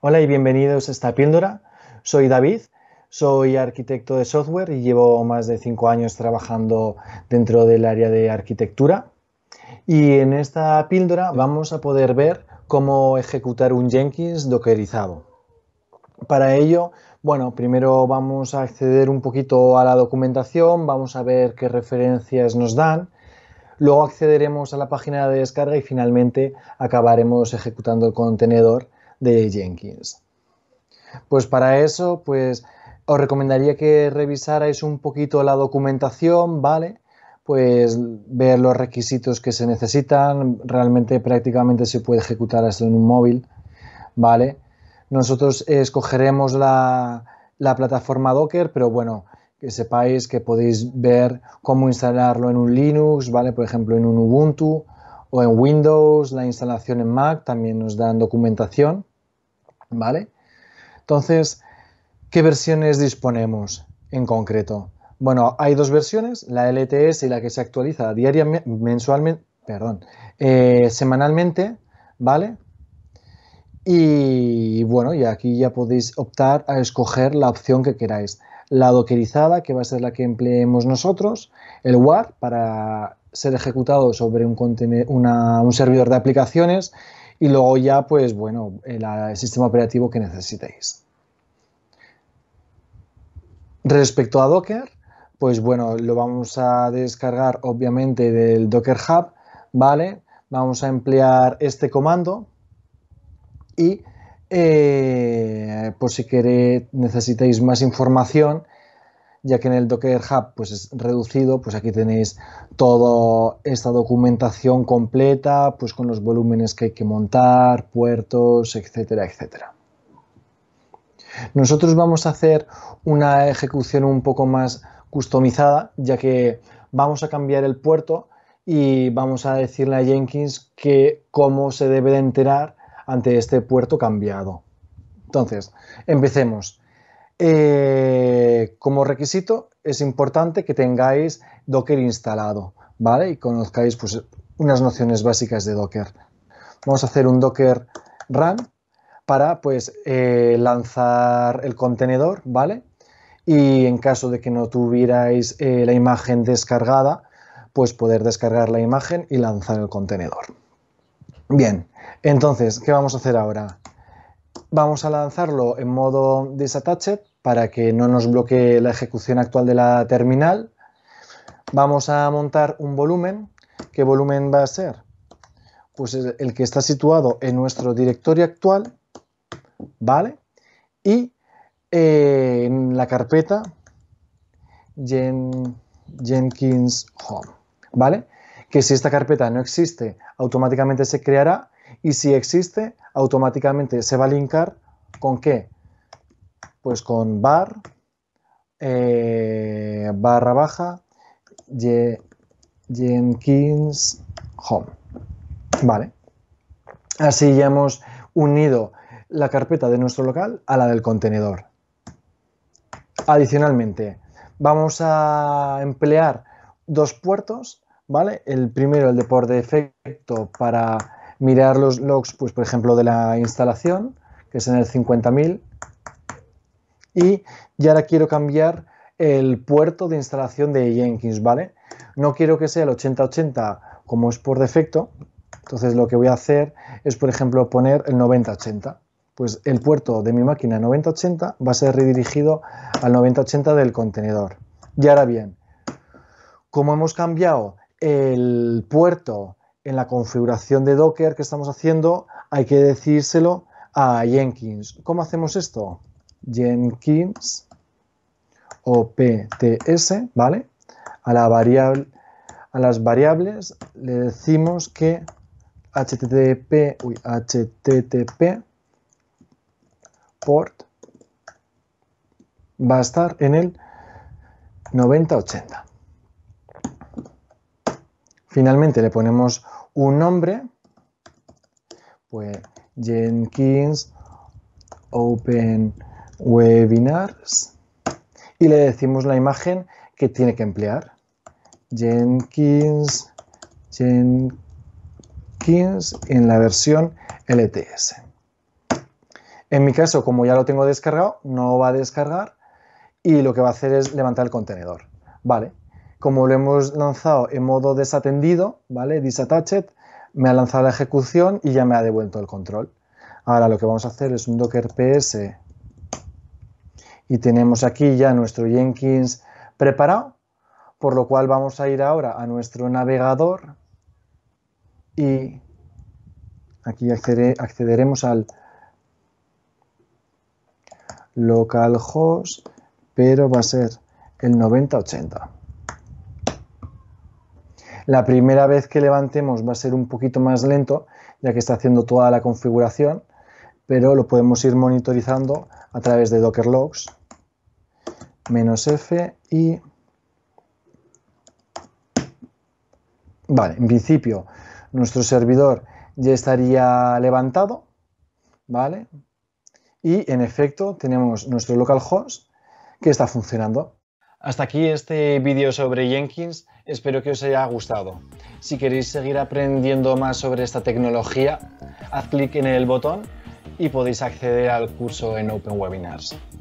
Hola y bienvenidos a esta píldora. Soy David, soy arquitecto de software y llevo más de 5 años trabajando dentro del área de arquitectura. Y en esta píldora vamos a poder ver cómo ejecutar un Jenkins dockerizado. Para ello, bueno, primero vamos a acceder un poquito a la documentación, vamos a ver qué referencias nos dan. Luego accederemos a la página de descarga y finalmente acabaremos ejecutando el contenedor de Jenkins. Pues para eso, pues os recomendaría que revisarais un poquito la documentación, ¿vale? Pues ver los requisitos que se necesitan, realmente prácticamente se puede ejecutar esto en un móvil, ¿vale? Nosotros escogeremos la plataforma Docker, pero bueno, que sepáis que podéis ver cómo instalarlo en un Linux, ¿vale? Por ejemplo, en un Ubuntu o en Windows, la instalación en Mac también nos dan documentación, ¿vale? Entonces, ¿qué versiones disponemos en concreto? Bueno, hay 2 versiones, la LTS y la que se actualiza diariamente, semanalmente, ¿vale? Y bueno, y aquí ya podéis optar a escoger la opción que queráis. La dockerizada, que va a ser la que empleemos nosotros, el WAR para ser ejecutado sobre un servidor de aplicaciones y luego ya, pues bueno, el sistema operativo que necesitéis. Respecto a Docker, pues bueno, lo vamos a descargar obviamente del Docker Hub, ¿vale? Vamos a emplear este comando y pues si queréis, necesitáis más información, ya que en el Docker Hub pues es reducido, pues aquí tenéis toda esta documentación completa, pues con los volúmenes que hay que montar, puertos, etcétera, etcétera. Nosotros vamos a hacer una ejecución un poco más customizada, ya que vamos a cambiar el puerto y vamos a decirle a Jenkins que cómo se debe de enterar ante este puerto cambiado. Entonces, empecemos. Como requisito es importante que tengáis Docker instalado, ¿vale? Y conozcáis pues unas nociones básicas de Docker. Vamos a hacer un Docker run para pues lanzar el contenedor, ¿vale? Y en caso de que no tuvierais la imagen descargada, pues poder descargar la imagen y lanzar el contenedor. Bien, entonces, ¿qué vamos a hacer ahora? Vamos a lanzarlo en modo disattached para que no nos bloquee la ejecución actual de la terminal. Vamos a montar un volumen. ¿Qué volumen va a ser? Pues el que está situado en nuestro directorio actual, ¿vale? Y en la carpeta Jenkins Home, ¿vale? Que si esta carpeta no existe, automáticamente se creará y si existe, automáticamente se va a linkar ¿con qué? Pues con var / Jenkins Home, ¿vale? Así ya hemos unido la carpeta de nuestro local a la del contenedor. Adicionalmente, vamos a emplear 2 puertos, ¿vale? El primero, el de por defecto, para mirar los logs, pues por ejemplo, de la instalación, que es en el 50.000. Y ya ahora quiero cambiar el puerto de instalación de Jenkins, ¿vale? No quiero que sea el 8080 como es por defecto. Entonces lo que voy a hacer es, por ejemplo, poner el 9080. Pues el puerto de mi máquina 9080 va a ser redirigido al 9080 del contenedor. Y ahora bien, como hemos cambiado el puerto en la configuración de Docker que estamos haciendo, hay que decírselo a Jenkins. ¿Cómo hacemos esto? Jenkins OPTS, ¿vale? A las variables le decimos que http port va a estar en el 9080. Finalmente le ponemos un nombre, pues Jenkins OpenWebinars, y le decimos la imagen que tiene que emplear. Jenkins en la versión LTS. En mi caso, como ya lo tengo descargado, no va a descargar y lo que va a hacer es levantar el contenedor. Vale, como lo hemos lanzado en modo desatendido, ¿vale? Disattached, me ha lanzado la ejecución y ya me ha devuelto el control. Ahora lo que vamos a hacer es un docker ps y tenemos aquí ya nuestro Jenkins preparado, por lo cual vamos a ir ahora a nuestro navegador y aquí accederemos al localhost, pero va a ser el 9080. La primera vez que levantemos va a ser un poquito más lento, ya que está haciendo toda la configuración, pero lo podemos ir monitorizando a través de Docker Logs, -f y... Vale, en principio nuestro servidor ya estaría levantado, ¿vale? Y en efecto tenemos nuestro localhost que está funcionando. Hasta aquí este vídeo sobre Jenkins, espero que os haya gustado. Si queréis seguir aprendiendo más sobre esta tecnología, haz clic en el botón y podéis acceder al curso en OpenWebinars.